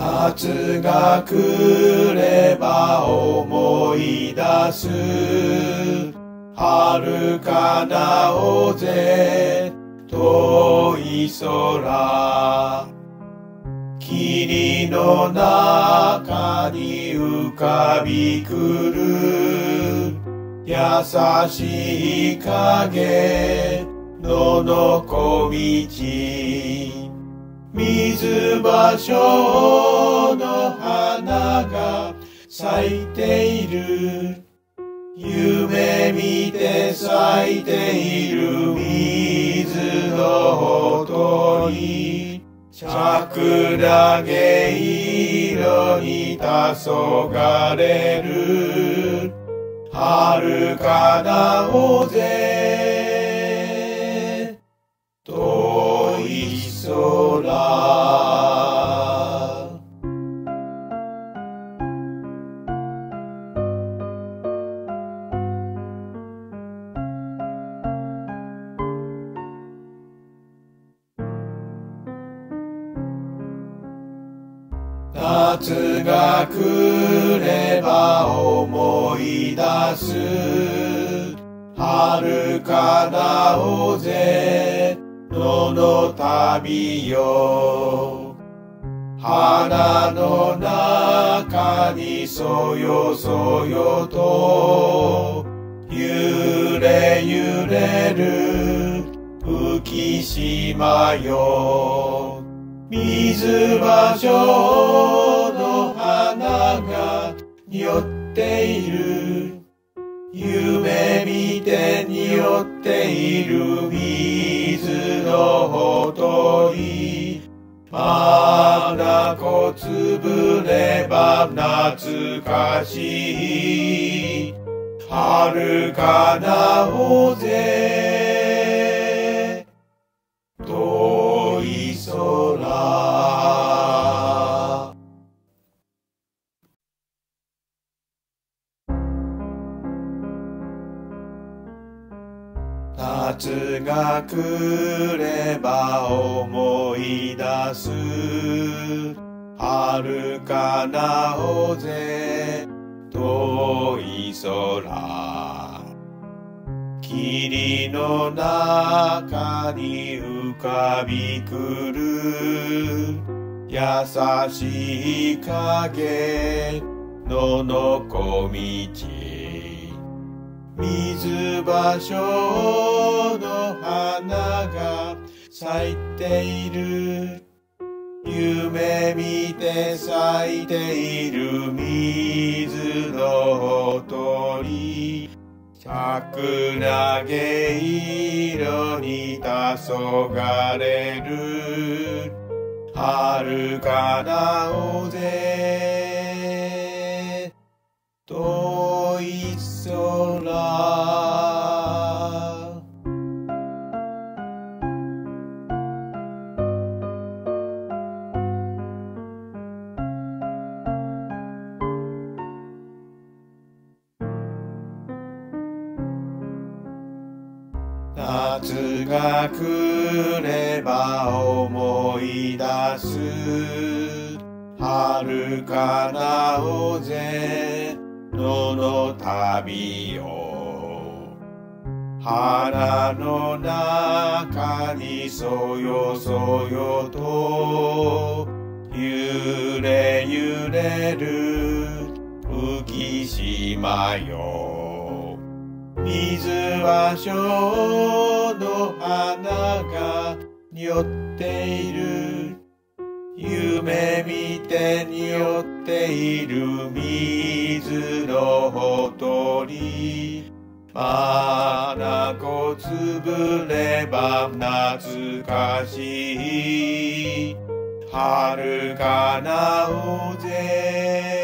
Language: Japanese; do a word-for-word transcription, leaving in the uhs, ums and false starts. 夏が来れば思い出す。遥かな尾瀬遠い空、霧の中に浮かびくる優しい影ののこみち、水芭蕉の花が咲いている。夢見て咲いている水のほとり、桜毛色に黄昏れる遥かな尾瀬遠い空。夏が来れば思い出す。遥かな尾瀬のの旅よ。花の中にそよそよと揺れ揺れる浮島よ。水芭蕉の花が匂っている。夢見て匂っている水のほとり、まだこつぶれば懐かしい遥かな尾瀬遠い空。夏が来れば思い出す。遥かな尾瀬遠い空、霧の中に浮かびくる優しい影ののこみち、水芭蕉の花が咲いている。夢見て咲いている水のほとり、桜毛色に黄昏る遥かな尾瀬遠い空。夏が来れば思い出す。遥かな尾瀬のの旅よ。花の中にそよそよと揺れ揺れる浮島よ。水芭蕉の花が匂っている。夢見て匂っている水のほとり、まだこつぶれば懐かしい遥かな尾瀬